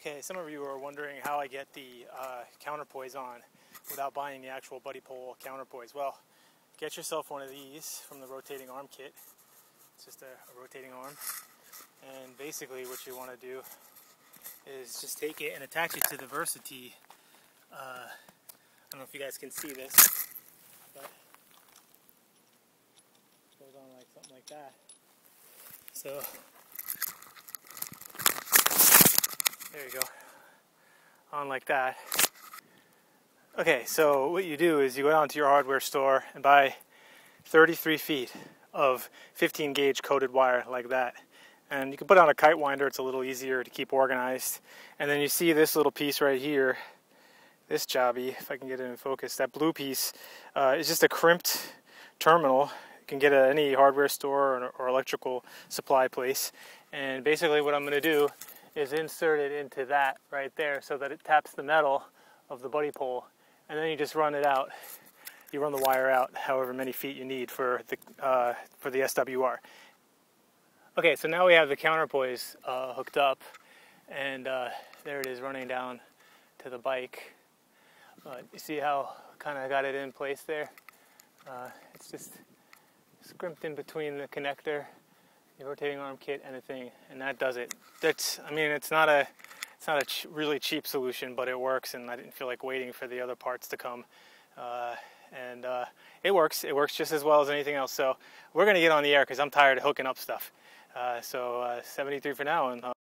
Okay, some of you are wondering how I get the counterpoise on without buying the actual Buddipole counterpoise. Well, get yourself one of these from the rotating arm kit. It's just a rotating arm. And basically what you want to do is just take it and attach it to the VersaTee. I don't know if you guys can see this, but it goes on like something like that. So there you go, on like that. Okay, so what you do is you go down to your hardware store and buy 33 feet of 15 gauge coated wire like that. And you can put on a kite winder, it's a little easier to keep organized. And then you see this little piece right here, this jobby, if I can get it in focus, that blue piece is just a crimped terminal. You can get it at any hardware store or electrical supply place. And basically what I'm going to do is insert it into that right there so that it taps the metal of the Buddipole. And then you just run it out. You run the wire out however many feet you need for the SWR. Okay, so now we have the counterpoise hooked up, and there it is running down to the bike. You see how kind of got it in place there? It's just crimped in between the connector, the rotating arm kit, and the thing, and that does it. That's, I mean, it's not a really cheap solution, but it works, and I didn't feel like waiting for the other parts to come. It works. It works just as well as anything else. So we're gonna get on the air because I'm tired of hooking up stuff. So 73 for now. And